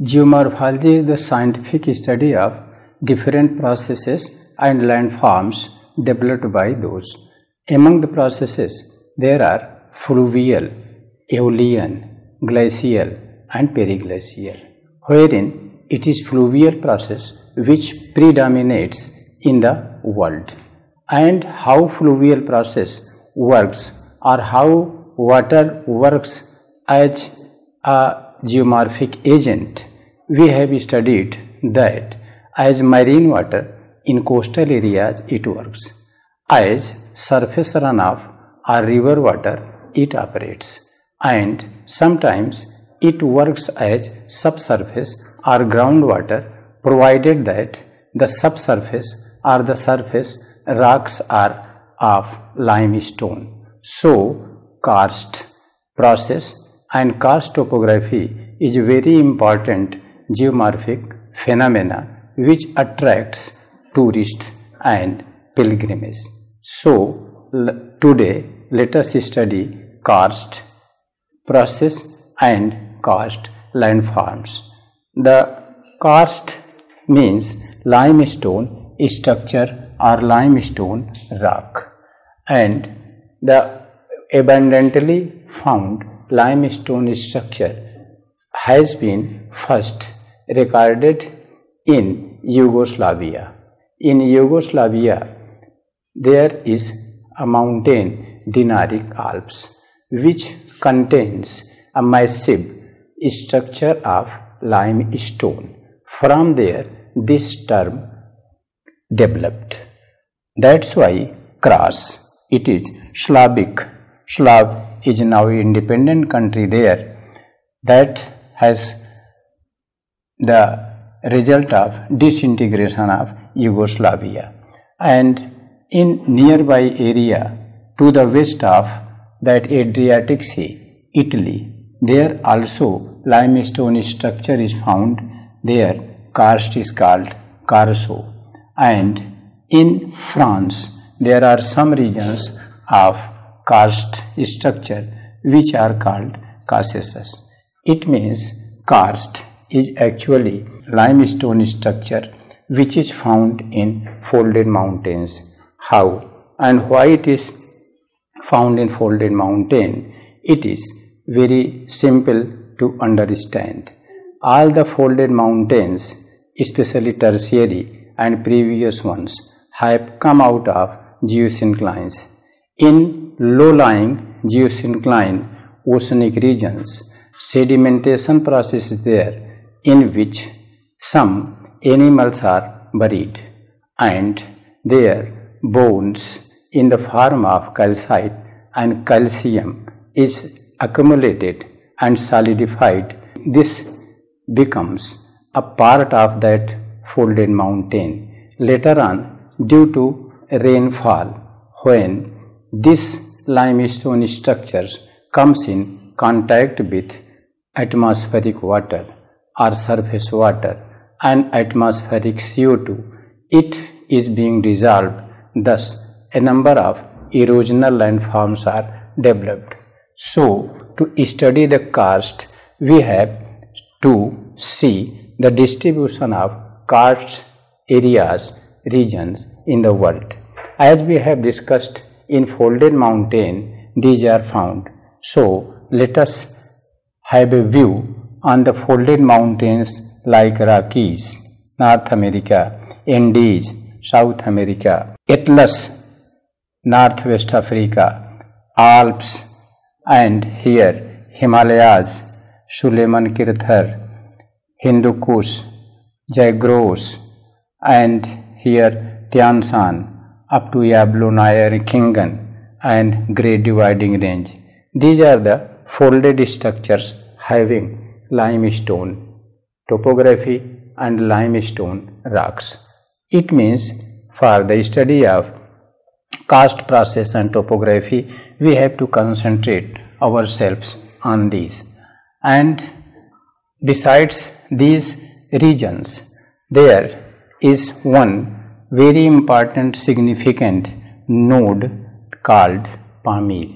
Geomorphology is the scientific study of different processes and landforms developed by those. Among the processes, there are fluvial, aeolian, glacial and peri-glacial, wherein it is fluvial process which predominates in the world. And how fluvial process works or how water works as a geomorphic agent, we have studied that as marine water in coastal areas it works, as surface runoff or river water it operates, and sometimes it works as subsurface or groundwater provided that the subsurface or the surface rocks are of limestone. So, karst process and karst topography is very important geomorphic phenomena which attracts tourists and pilgrimages. So, today let us study karst process and karst landforms. The karst means limestone structure or limestone rock, and the abundantly found limestone structure has been first recorded in Yugoslavia. In Yugoslavia, there is a mountain, Dinaric Alps, which contains a massive structure of limestone. From there, this term developed. That's why Kras, it is Slavic. Slav is now independent country there, that has the result of disintegration of Yugoslavia. And in nearby area to the west of that Adriatic Sea, Italy, there also limestone structure is found. There karst is called Carso. And in France, there are some regions of karst structure which are called Carses. It means karst is actually limestone structure which is found in folded mountains. How and why it is found in folded mountain? It is very simple to understand. All the folded mountains, especially tertiary and previous ones, have come out of geosynclines. In low-lying geosyncline oceanic regions, sedimentation process is there in which some animals are buried, and their bones in the form of calcite and calcium is accumulated and solidified. This becomes a part of that folded mountain. Later on, due to rainfall, when this limestone structures comes in contact with atmospheric water or surface water and atmospheric CO2, it is being dissolved. Thus, a number of erosional landforms are developed. So, to study the karst, we have to see the distribution of karst areas, regions in the world. As we have discussed, in folded mountain these are found. So, let us have a view on the folded mountains like Rockies, North America, Andes, South America, Atlas, Northwest Africa, Alps, and here Himalayas, Suleiman Kirthar, Hindukus, Jagros, and here Tiansan, up to Yablonayar, Kingan, and Great Dividing Range. These are the folded structures having limestone topography and limestone rocks. It means for the study of karst process and topography, we have to concentrate ourselves on these. And besides these regions, there is one very important significant node called Pamir.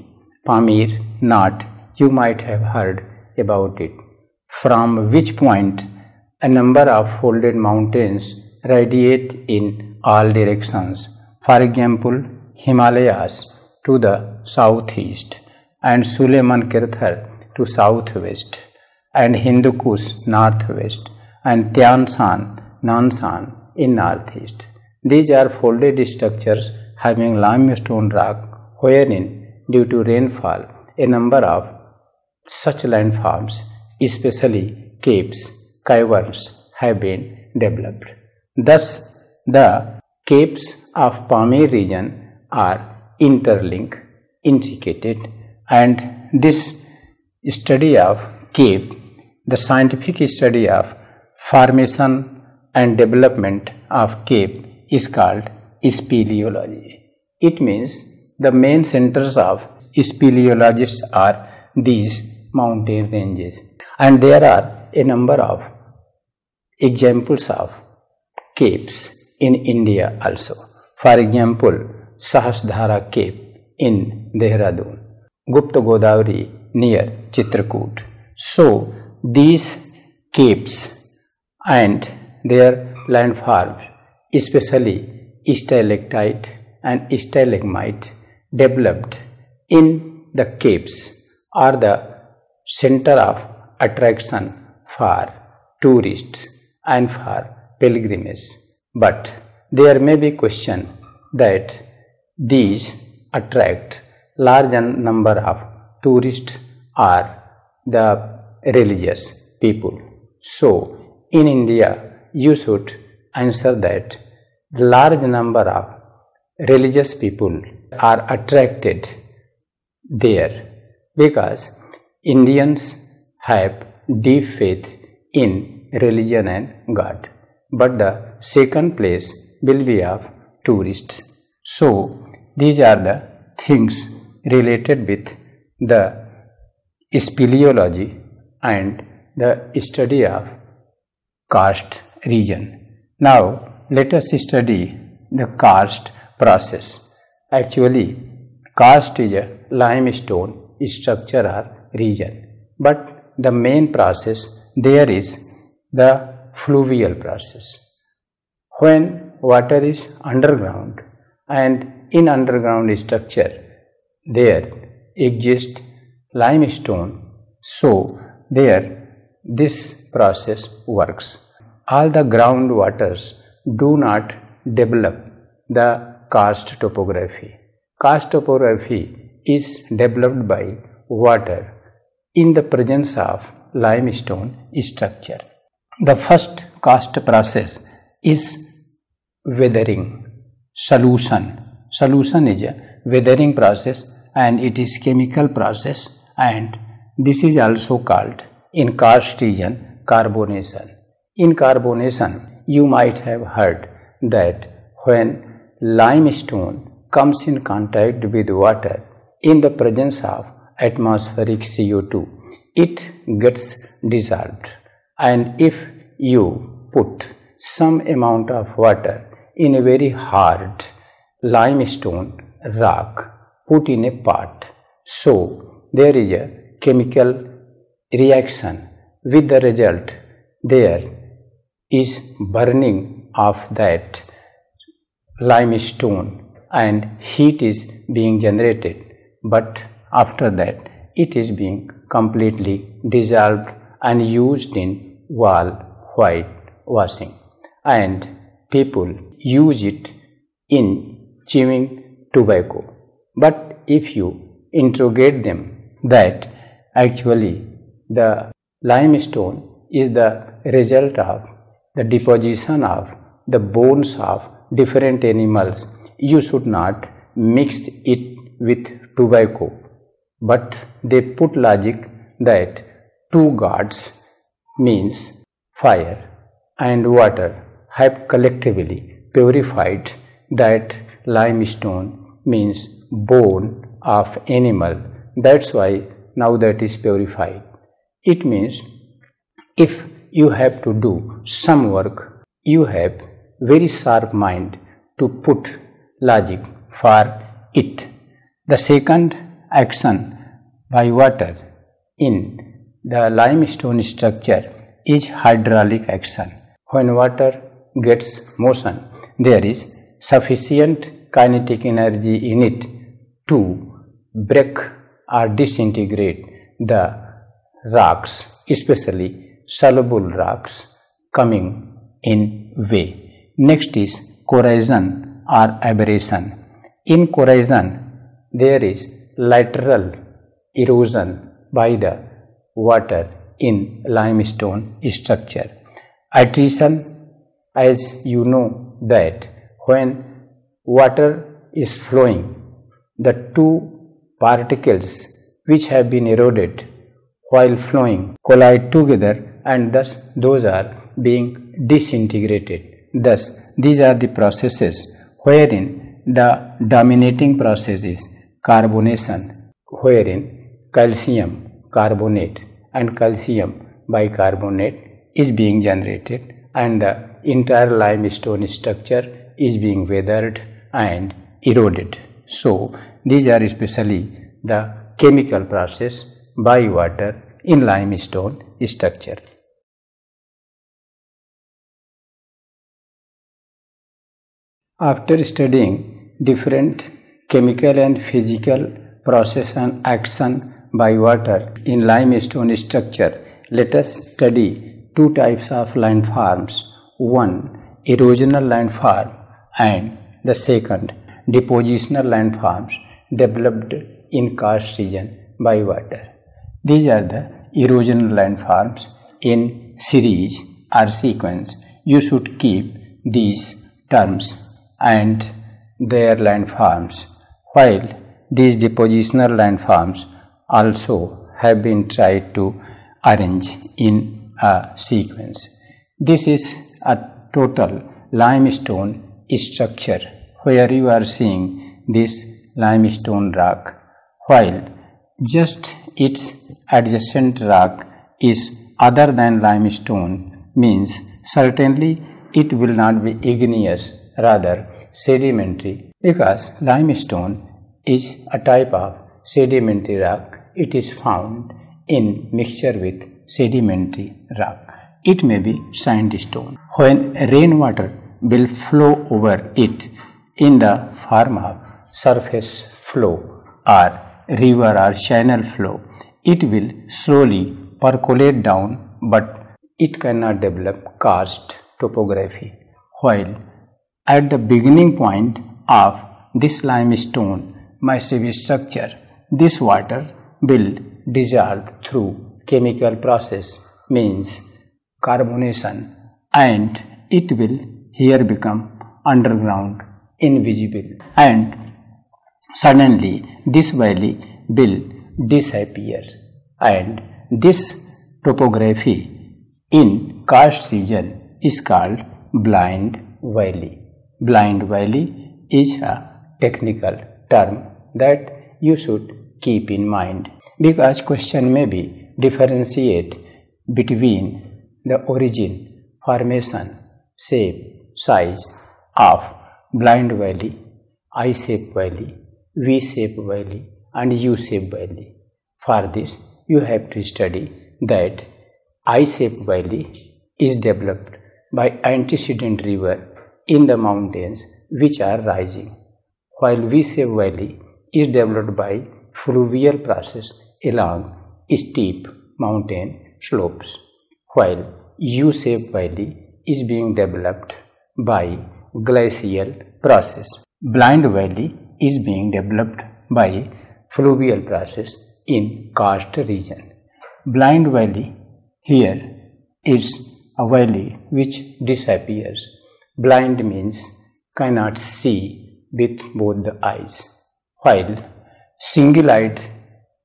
Pamir knot, you might have heard about it, from which point a number of folded mountains radiate in all directions. For example, Himalayas to the southeast and Suleiman Kirthar to southwest and Hindukus northwest and Tiansan, Nan Shan in northeast. These are folded structures having limestone rock, wherein due to rainfall a number of such landforms, especially caves, caverns have been developed. Thus, the caves of Pamir region are interlinked, intricate, and this study of cave, the scientific study of formation and development of cave is called speleology. It means the main centers of speleologists are these mountain ranges, and there are a number of examples of caves in India also. For example, Sahasdhara cave in Dehradun, Gupta Godavari near Chitrakoot. So, these caves and their landforms, especially stalactite and stalagmite, developed in the caves are the center of attraction for tourists and for pilgrimage. But there may be question that these attract large number of tourists or the religious people. So, in India, you should answer that large number of religious people are attracted there because Indians have deep faith in religion and God. But the second place will be of tourists. So, these are the things related with the speleology and the study of karst region. Now, let us study the karst process. Actually, karst is a limestone structure or region. But the main process there is the fluvial process. When water is underground and in underground structure there exists limestone, so there this process works. All the ground waters do not develop the karst topography. Karst topography is developed by water in the presence of limestone structure. The first karst process is weathering, solution. Solution is a weathering process and it is chemical process, and this is also called in karst region carbonation. In carbonation, you might have heard that when limestone comes in contact with water in the presence of atmospheric CO2, it gets dissolved. And if you put some amount of water in a very hard limestone rock, put in a pot, so there is a chemical reaction. With the result, there is burning of that limestone and heat is being generated, but after that it is being completely dissolved and used in wall whitewashing, and people use it in chewing tobacco. But if you interrogate them that actually the limestone is the result of the deposition of the bones of different animals, you should not mix it with tobacco. But they put logic that two gods means fire and water have collectively purified that limestone means bone of animal. That's why now that is purified. It means if you have to do some work, you have very sharp mind to put logic for it. The second action by water in the limestone structure is hydraulic action. When water gets motion, there is sufficient kinetic energy in it to break or disintegrate the rocks, especially soluble rocks coming in way. Next is corrosion or abrasion. In corrosion, there is lateral erosion by the water in limestone structure. Attrition, as you know that when water is flowing, the two particles which have been eroded while flowing collide together, and thus those are being disintegrated. Thus, these are the processes wherein the dominating process is carbonation, wherein calcium carbonate and calcium bicarbonate is being generated, and the entire limestone structure is being weathered and eroded. So, these are especially the chemical process by water in limestone structure. After studying different chemical and physical process and action by water in limestone structure, let us study two types of landforms. One, erosional landform, and the second, depositional landforms developed in karst region by water. These are the erosional landforms. In series or sequence, you should keep these terms and their landforms, while these depositional landforms also have been tried to arrange in a sequence. This is a total limestone structure where you are seeing this limestone rock, while just its adjacent rock is other than limestone, means certainly it will not be igneous, rather sedimentary, because limestone is a type of sedimentary rock. It is found in mixture with sedimentary rock. It may be sandstone. When rainwater will flow over it in the form of surface flow or river or channel flow, it will slowly percolate down, but it cannot develop karst topography. While at the beginning point of this limestone massive structure, this water will dissolve through chemical process, means carbonation, and it will here become underground, invisible, and suddenly this valley will disappear, and this topography in karst region is called blind valley. Blind valley is a technical term that you should keep in mind, because question may be differentiate between the origin, formation, shape, size of blind valley, I-shaped valley, V-shaped valley and U-shaped valley. For this, you have to study that I-shaped valley is developed by antecedent river in the mountains which are rising, while V-shaped valley is developed by fluvial process along steep mountain slopes, while U-shaped valley is being developed by glacial process. Blind valley is being developed by fluvial process in karst region. Blind valley here is a valley which disappears. Blind means cannot see with both the eyes, while single-eyed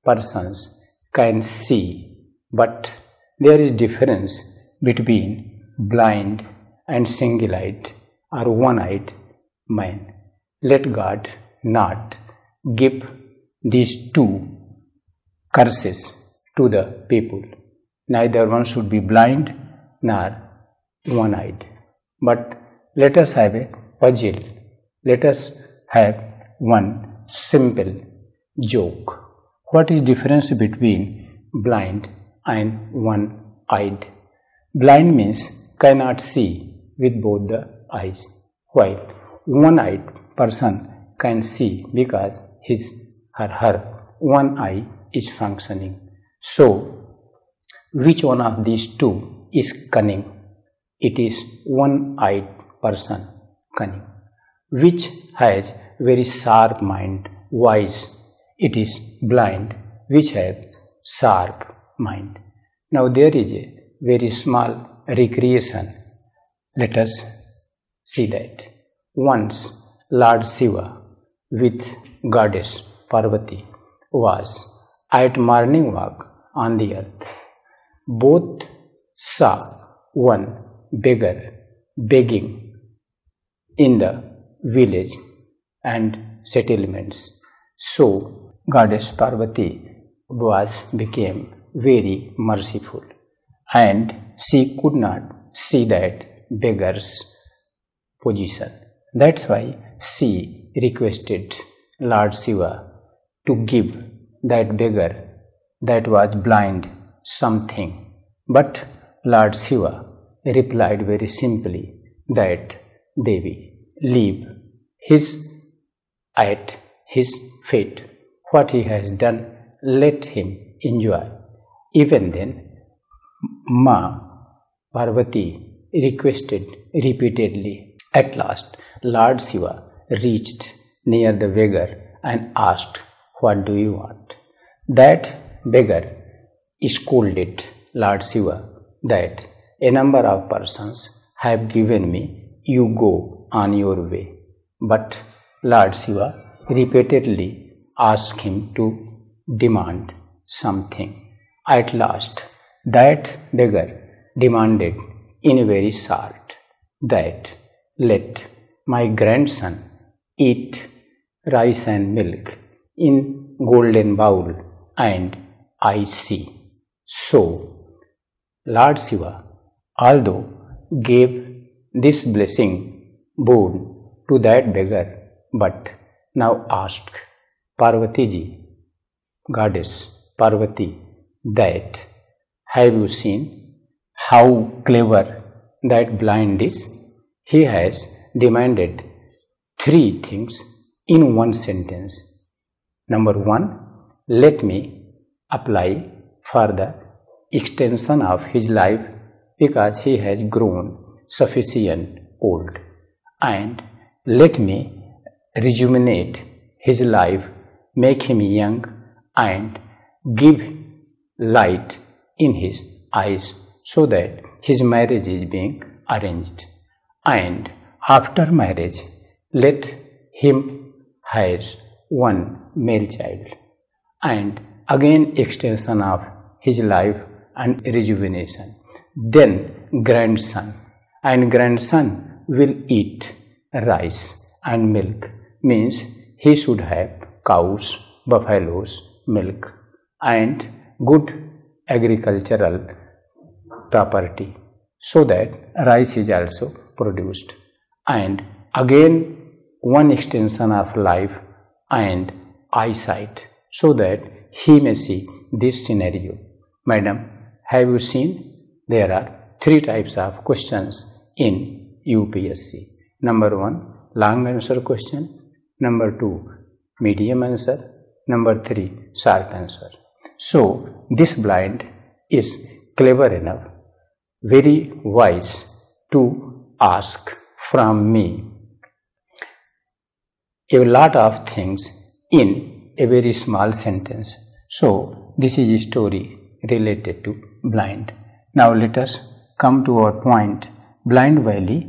persons can see, but there is difference between blind and single-eyed or one-eyed man. Let God not give these two curses to the people. Neither one should be blind nor one-eyed. But let us have a puzzle. Let us have one simple joke. What is the difference between blind and one-eyed? Blind means cannot see with both the eyes, while one-eyed person can see because his or her one eye is functioning. So, which one of these two is cunning? It is one-eyed person, cunning. Which has very sharp mind, wise? It is blind, which has sharp mind. Now there is a very small recreation. Let us see that. Once Lord Shiva with goddess Parvati was at morning walk on the earth. Both saw one beggar begging in the village and settlements. So goddess Parvati became very merciful, and she could not see that beggar's position. That's why she requested Lord Shiva to give that beggar that was blind something. But Lord Shiva replied very simply that Devi, leave his at his fate. What he has done, let him enjoy. Even then, Ma Parvati requested repeatedly. At last, Lord Shiva reached near the beggar and asked, "What do you want?" That beggar scolded Lord Shiva that a number of persons have given me, you go on your way. But Lord Shiva repeatedly asked him to demand something. At last, that beggar demanded in a very short that let my grandson eat rice and milk in golden bowl and I see. So Lord Shiva, although gave this blessing boon to that beggar, but now asked Parvatiji, goddess Parvati, that have you seen how clever that blind is? He has demanded three things in one sentence. Number one, let me apply for the extension of his life because he has grown sufficient old, and let me rejuvenate his life, make him young and give light in his eyes so that his marriage is being arranged, and after marriage let him has one male child, and again extension of his life and rejuvenation, then grandson, and grandson will eat rice and milk, means he should have cows, buffaloes, milk and good agricultural property so that rice is also produced, and again one extension of life and eyesight so that he may see this scenario. Madam, have you seen? There are three types of questions in UPSC. Number one, long answer question. Number two, medium answer. Number three, short answer. So, this blind is clever enough, very wise to ask from me a lot of things in a very small sentence. So, this is a story related to blind. Now, let us come to our point. Blind Valley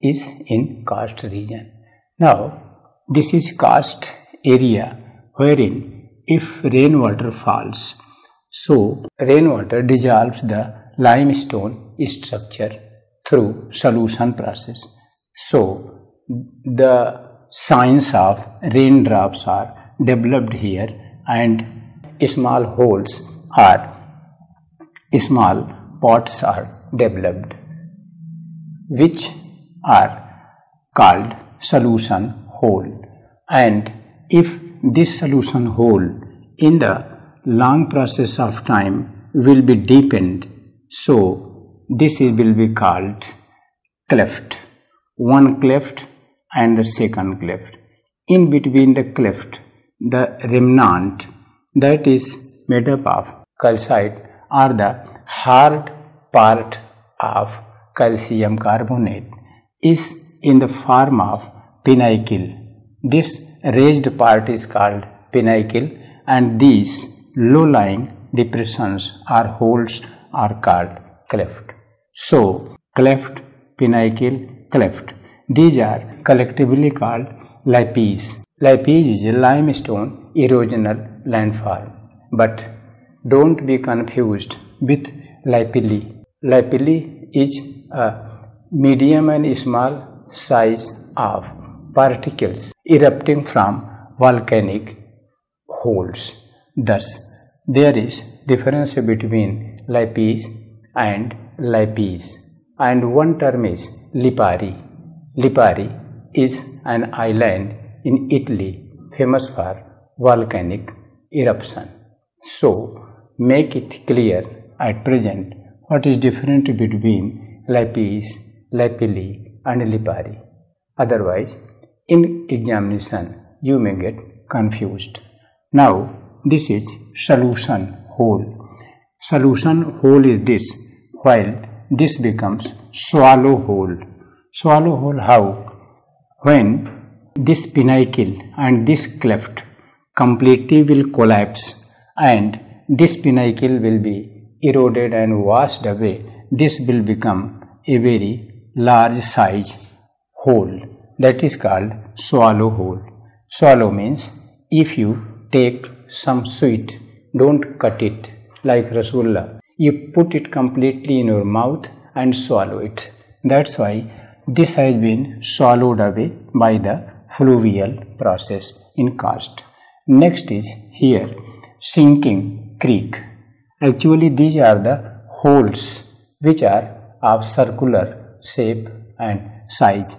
is in Karst region. Now, this is Karst area wherein if rainwater falls, so rainwater dissolves the limestone structure through solution process. So the signs of raindrops are developed here, and small holes or small pots are developed which are called solution hole, and if this solution hole in the long process of time will be deepened, so this will be called cleft. One cleft and the second cleft. In between the cleft, the remnant that is made up of calcite or the hard part of calcium carbonate is in the form of pinnacle. This raised part is called pinnacle, and these low-lying depressions or holes are called cleft. So, cleft, pinnacle, cleft, these are collectively called limestone. Limestone is a limestone erosional landform. But don't be confused with lapilli. Lapilli is a medium and small size of particles erupting from volcanic holes. Thus, there is difference between lapis and lapis, and one term is lipari. Lipari is an island in Italy famous for volcanic eruption. So, make it clear at present what is different between lapis, lapilli and lipari. Otherwise, in examination you may get confused. Now, this is solution hole. Solution hole is this, while this becomes swallow hole. Swallow hole how? When this pinnacle and this cleft completely will collapse and this pinnacle will be eroded and washed away, this will become a very large size hole. That is called swallow hole. Swallow means if you take some sweet, don't cut it like Rasulullah. You put it completely in your mouth and swallow it. That's why this has been swallowed away by the fluvial process in karst. Next is here, sinking creek. Actually, these are the holes which are of circular shape and size.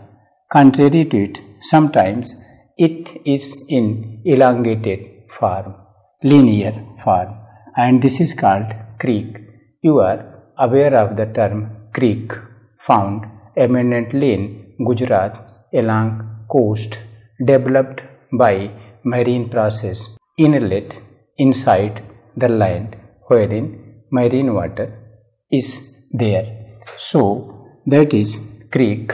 Contrary to it, sometimes it is in elongated form, linear form, and this is called creek. You are aware of the term creek, found eminently in Gujarat along coast, developed by marine process, inlet inside the land wherein marine water is there. So, that is creek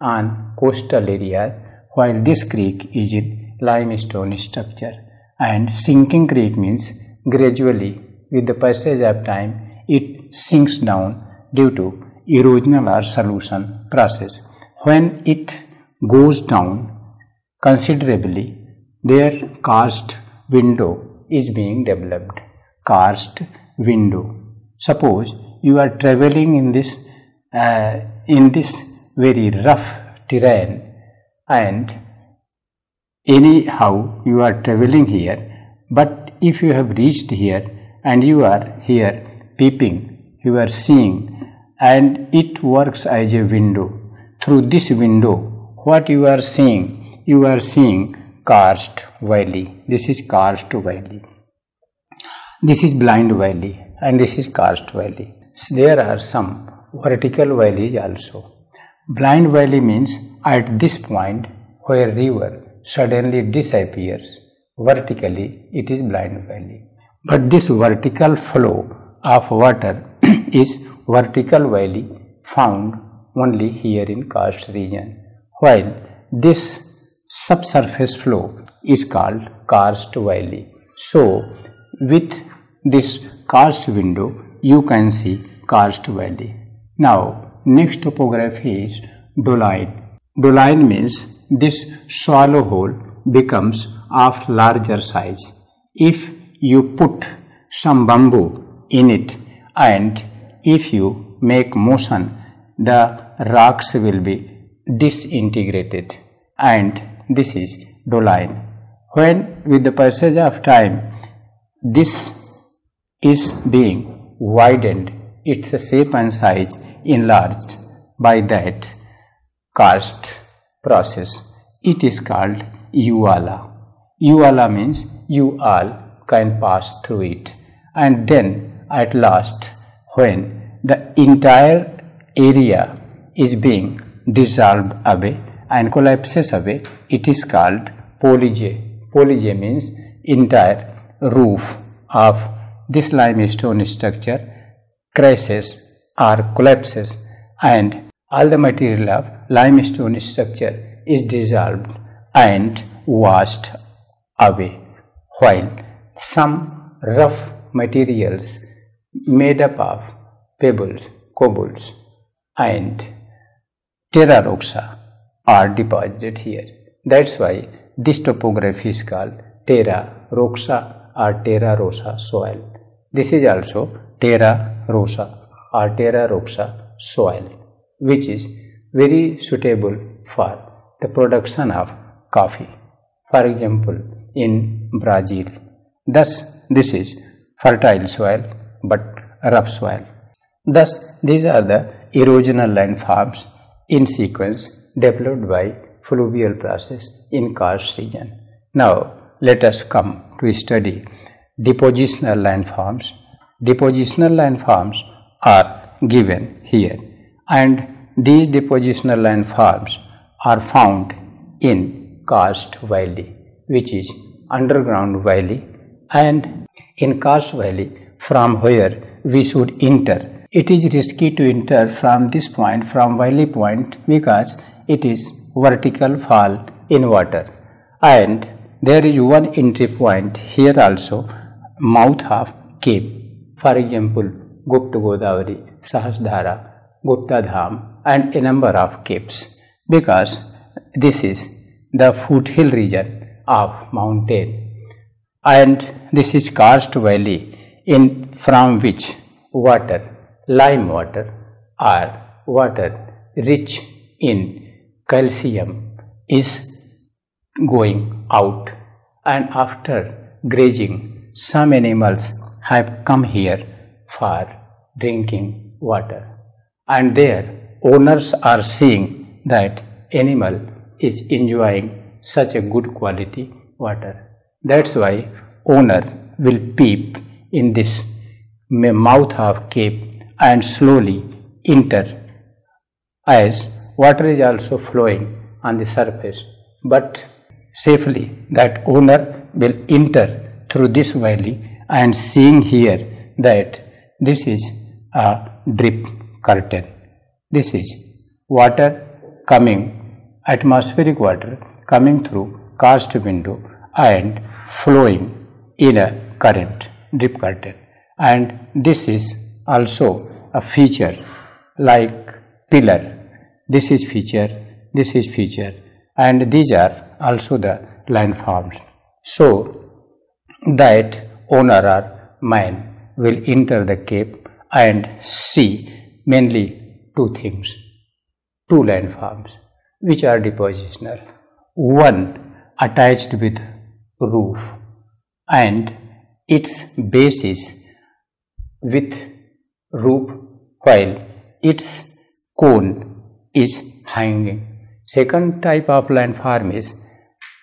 on coastal areas, while this creek is in limestone structure. And sinking creek means gradually with the passage of time it sinks down due to erosional or solution process. When it goes down considerably, their karst window is being developed. Karst window. Suppose you are traveling in this very rough terrain, and anyhow you are traveling here, but if you have reached here and you are here peeping, you are seeing, and it works as a window. Through this window, what you are seeing? You are seeing karst valley. This is karst valley. This is blind valley and this is karst valley. There are some vertical valleys also. Blind valley means at this point where river suddenly disappears vertically, it is blind valley. But this vertical flow of water is vertical valley found only here in karst region, while this subsurface flow is called karst valley. So, with this karst window, you can see karst valley. Now, next topography is doline. Doline means this swallow hole becomes of larger size. If you put some bamboo in it and if you make motion, the rocks will be disintegrated, and this is doline. When with the passage of time this is being widened, its shape and size enlarged by that karst process, it is called uvala. Uvala means you all can pass through it, and then at last when the entire area is being dissolved away and collapses away. It is called polygy. Polygy means entire roof of this limestone structure crashes or collapses, and all the material of limestone structure is dissolved and washed away, while some rough materials made up of pebbles, cobbles and terra roxa are deposited here. That's why this topography is called terra roxa or terra rosa soil. This is also terra rosa or terra roxa soil, which is very suitable for the production of coffee, for example in Brazil. Thus, this is fertile soil but rough soil. Thus, these are the erosional landforms in sequence developed by fluvial process in karst region. Now, let us come to study depositional landforms. Depositional landforms are given here, and these depositional landforms are found in karst valley, which is underground valley, and in karst valley from where we should enter. It is risky to enter from this point, from valley point, because it is vertical fall in water, and there is one entry point here also, mouth of cave. For example, Gupta Godavari, Sahasdhara, Gupta Dham and a number of caves, because this is the foothill region of mountain, and this is karst valley in from which water, lime water or water rich in calcium is going out, and after grazing some animals have come here for drinking water, and their owners are seeing that animal is enjoying such a good quality water. That's why owner will peep in this mouth of cave and slowly enter, as water is also flowing on the surface, but safely that owner will enter through this valley and seeing here that this is a drip curtain. This is water coming, atmospheric water coming through karst window and flowing in a current, drip curtain, and this is also a feature like pillar. This is feature, this is feature, and these are also the landforms. So that owner or man will enter the cave and see mainly two things, two landforms which are depositional. One attached with roof and its base is with roof, while its cone is hanging. Second type of landform is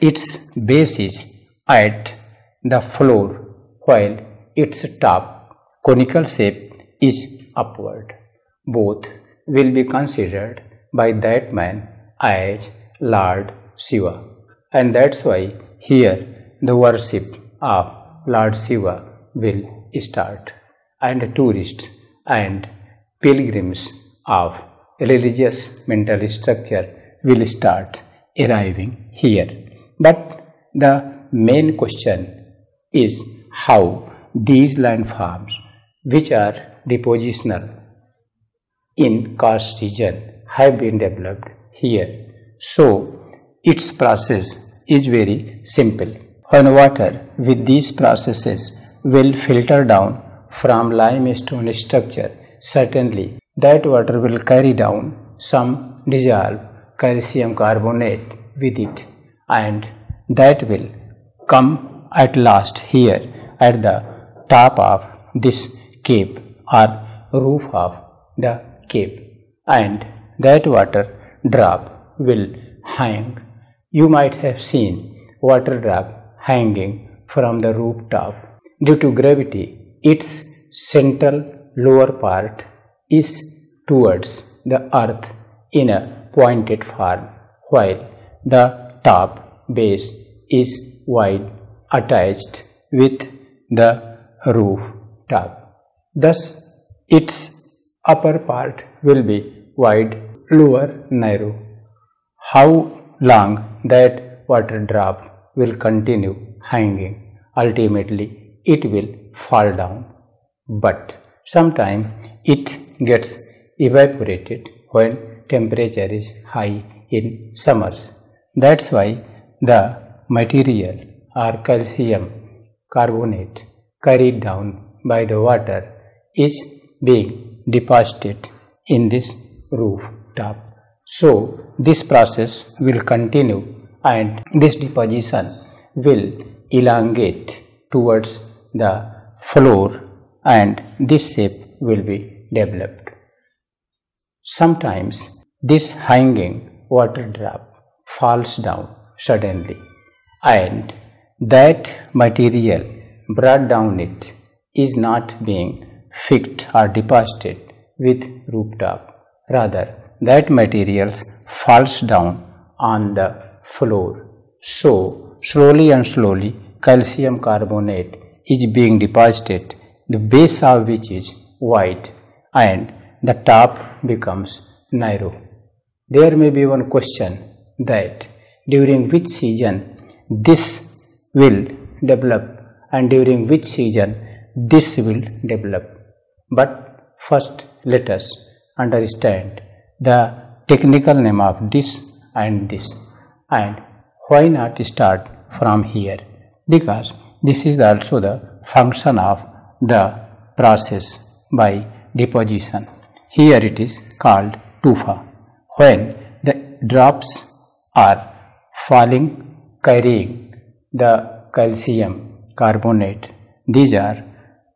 its base is at the floor, while its top conical shape is upward. Both will be considered by that man as Lord Shiva, and that's why here the worship of Lord Shiva will start, and tourists and pilgrims of religious mental structure will start arriving here. But the main question is how these landforms, which are depositional in karst region, have been developed here. So its process is very simple. When water with these processes will filter down from limestone structure, certainly that water will carry down some dissolved calcium carbonate with it, and that will come at last here at the top of this cave or roof of the cave, and that water drop will hang. You might have seen water drop hanging from the rooftop. Due to gravity, its central lower part is towards the earth in a pointed form, while the top base is wide attached with the rooftop. Thus, its upper part will be wide, lower narrow. How long that water drop will continue hanging, ultimately it will fall down, but sometimes it gets evaporated when temperature is high in summers. That's why the material or calcium carbonate carried down by the water is being deposited in this rooftop. So, this process will continue and this deposition will elongate towards the floor and this shape will be developed. Sometimes this hanging water drop falls down suddenly and that material brought down it is not being fixed or deposited with rooftop, rather that materials falls down on the floor. So slowly and slowly calcium carbonate is being deposited, the base of which is wide and the top becomes narrow. There may be one question that during which season this will develop and during which season this will develop. But first let us understand the technical name of this, and why not start from here, because this is also the function of the process by deposition. Here it is called tufa. When the drops are falling, carrying the calcium carbonate, these are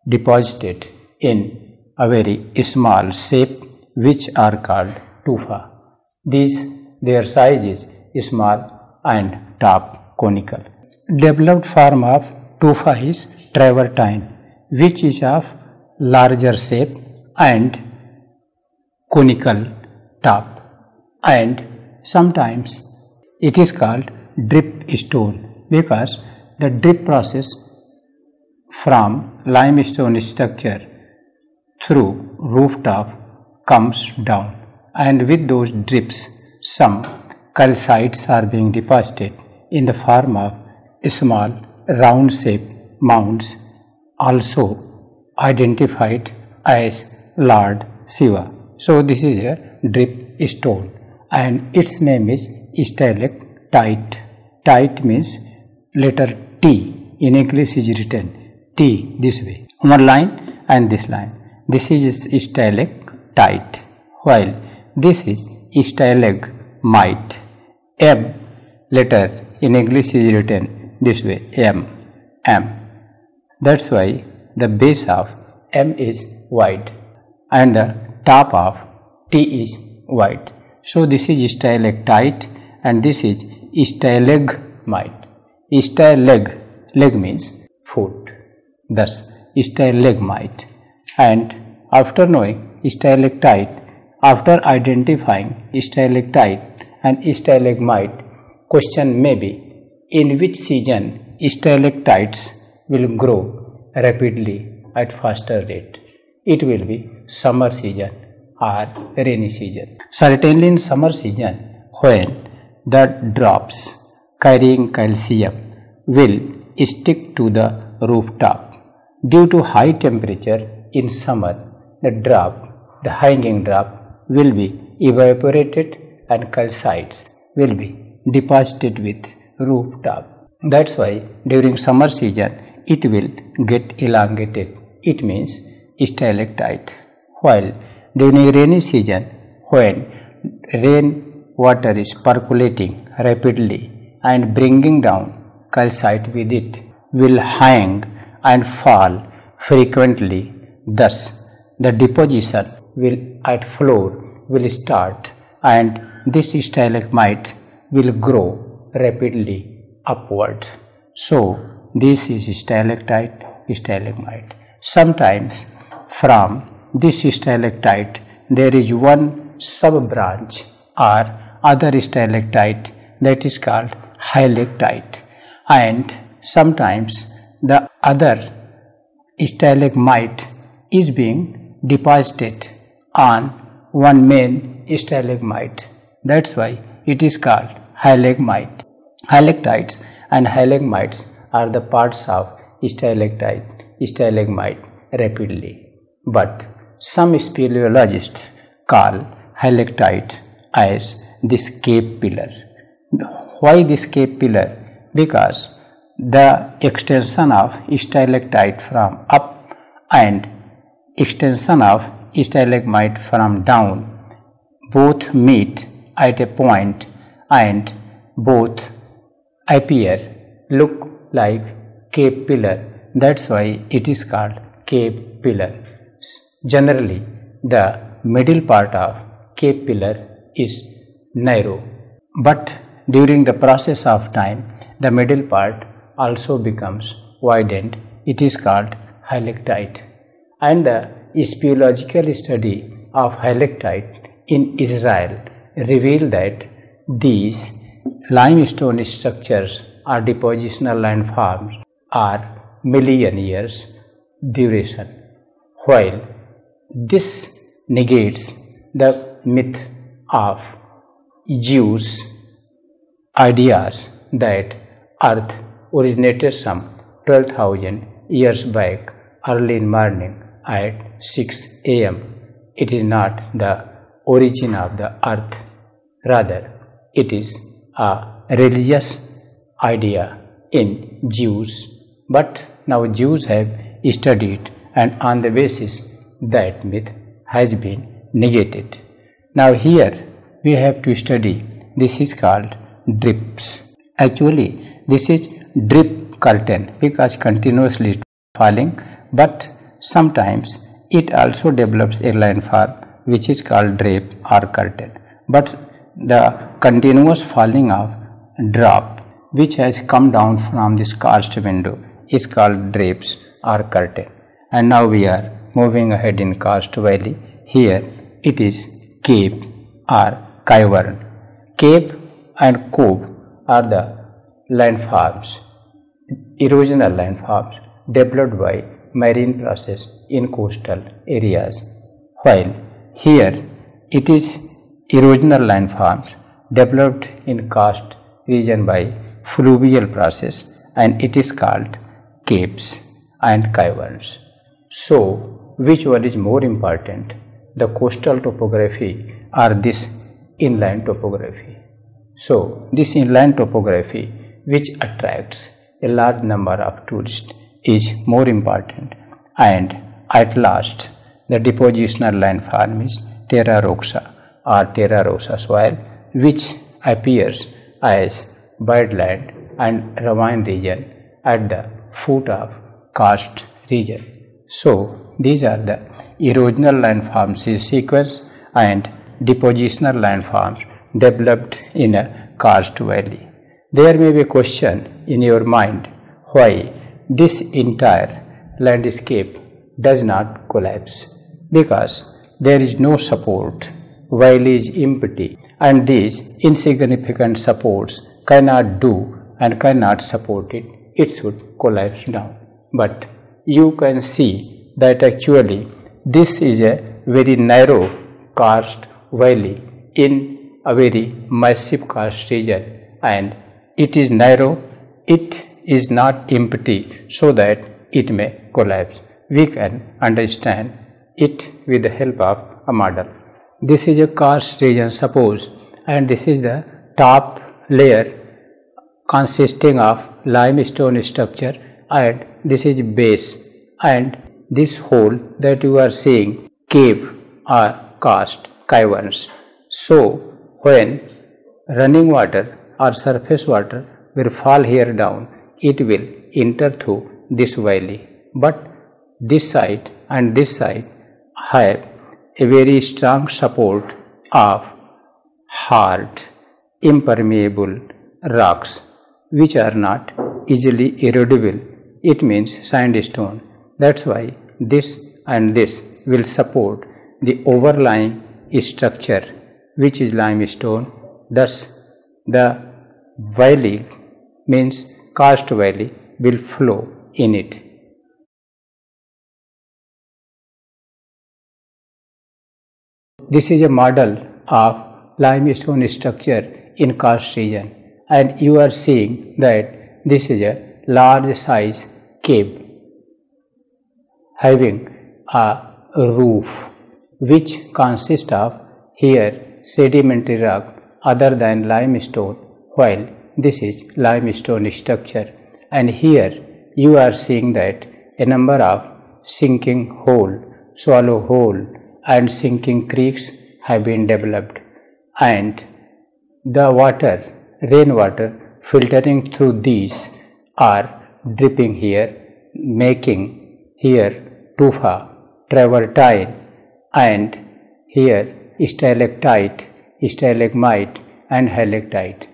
deposited in a very small shape which are called tufa. These, their size is small and top conical. Developed form of tufa is travertine, which is of larger shape and conical top, and sometimes it is called drip stone because the drip process from limestone structure through rooftop comes down, and with those drips some calcites are being deposited in the form of small round shaped mounds, also identified as Lord Shiva. So this is a drip stone and its name is stalactite. Tite means letter T in English is written T this way, one line and this line. This is stalactite, while this is stalagmite. M letter in English is written this way, M. That's why the base of M is wide and the top of T is wide. So this is stalactite and this is stalagmite. Stalag, leg means foot, thus stalagmite. And after knowing stalactite, after identifying stalactite and stalagmite, question may be in which season stalactites will grow rapidly at faster rate. It will be summer season or rainy season. Certainly in summer season when the drops carrying calcium will stick to the rooftop. Due to high temperature in summer, the hanging drop will be evaporated and calcites will be deposited with rooftop. That's why during summer season it will get elongated, it means stalactite, while during rainy season when rain water is percolating rapidly and bringing down calcite with it will hang and fall frequently. Thus the deposition will at floor will start and this stalagmite will grow rapidly upward. So this is stalactite, stalagmite. Sometimes from this stalactite there is one sub-branch or other stalactite that is called hylactite, and sometimes the other stalagmite is being deposited on one main stalagmite. That's why it is called hylactite. Hylactites and hylacmites are the parts of stalactite, stalagmite rapidly, but some speleologists call hylactite as this cape pillar. Why this cape pillar? Because the extension of stalactite from up and extension of stalagmite from down both meet at a point, and both appear, look like cape pillar. That's why it is called cape pillar. Generally, the middle part of cape pillar is narrow, but during the process of time, the middle part also becomes widened. It is called hylactite. And the speleological study of hylactite in Israel revealed that these limestone structures or depositional landforms are million years duration, while this negates the myth of Jews' ideas that Earth originated some 12,000 years back early in morning at 6 a.m. It is not the origin of the Earth, rather it is a religious idea in Jews. But now Jews have studied, and on the basis that myth has been negated. Now here we have to study, this is called drips. Actually, this is drip curtain because continuously falling, but sometimes it also develops a landform which is called drip or curtain. But the continuous falling of drop which has come down from this karst window is called drips or curtain. And now we are moving ahead in Karst Valley. Here it is cave or cavern. Cave and cove are the landforms, erosional landforms developed by marine process in coastal areas, while here it is erosional landforms developed in karst region by fluvial process, and it is called caves and caverns. So, which one is more important, the coastal topography or this inland topography? So, this inland topography, which attracts a large number of tourists, is more important. And at last, the depositional landform is terra roxa or terra rossa soil, which appears as badland and ravine region at the foot of karst region. So, these are the erosional landforms in sequence and depositional landforms developed in a karst valley. There may be a question in your mind, why this entire landscape does not collapse? Because there is no support, valley is empty, and these insignificant supports cannot do and cannot support it. It should collapse down. But you can see that actually this is a very narrow karst valley in a very massive karst region, and it is narrow, it is not empty so that it may collapse. We can understand it with the help of a model. This is a karst region, suppose, and this is the top layer consisting of limestone structure, and this is base, and this hole that you are seeing cave or karst caverns. So, when running water or surface water will fall here down, it will enter through this valley. But this side and this side have a very strong support of hard, impermeable rocks which are not easily erodible. It means sandstone. That's why this and this will support the overlying structure, which is limestone. Thus, the valley means karst valley will flow in it. This is a model of limestone structure in karst region, and you are seeing that this is a large size cave having a roof which consists of here sedimentary rock other than limestone, while this is limestone structure, and here you are seeing that a number of sinking hole, swallow hole and sinking creeks have been developed, and the water, rainwater filtering through these are dripping here, making here tufa, travertine, and here stalactite, stalagmite and helictite,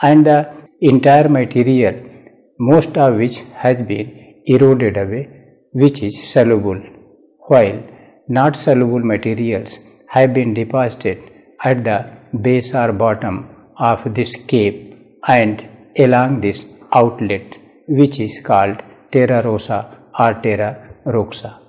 and the entire material, most of which has been eroded away, which is soluble, while not soluble materials have been deposited at the base or bottom of this cave and along this outlet, which is called terra rossa or terra roxa.